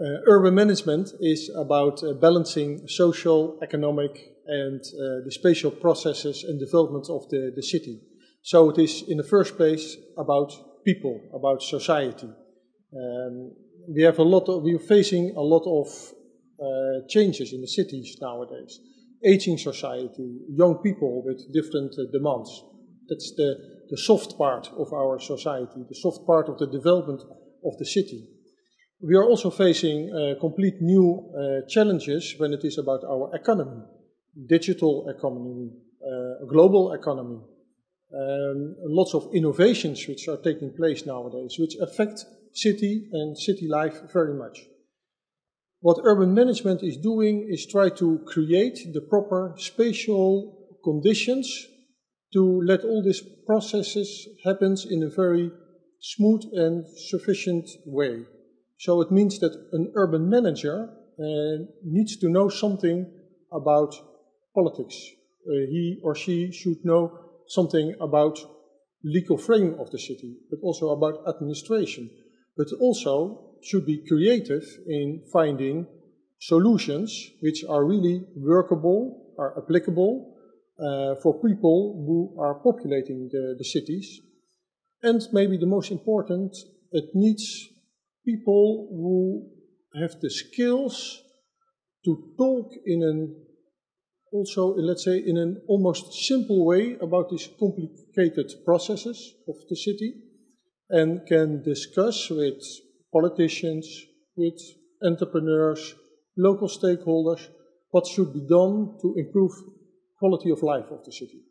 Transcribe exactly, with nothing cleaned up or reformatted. Uh, urban management is about uh, balancing social, economic and uh, the spatial processes and development of the, the city. So it is in the first place about people, about society. Um, we have a lot of, we are facing a lot of uh, changes in the cities nowadays. Aging society, young people with different uh, demands. That's the, the soft part of our society, the soft part of the development of the city. We are also facing uh, complete new uh, challenges when it is about our economy, digital economy, uh, global economy. Um, lots of innovations which are taking place nowadays, which affect city and city life very much. What urban management is doing is try to create the proper spatial conditions to let all these processes happen in a very smooth and sufficient way. So it means that an urban manager uh, needs to know something about politics. Uh, he or she should know something about legal frame of the city, but also about administration. But also should be creative in finding solutions which are really workable, are applicable uh, for people who are populating the, the cities. And maybe the most important, it needs people who have the skills to talk in an, also let's say in an almost simple way about these complicated processes of the city, and can discuss with politicians, with entrepreneurs, local stakeholders, what should be done to improve quality of life of the city.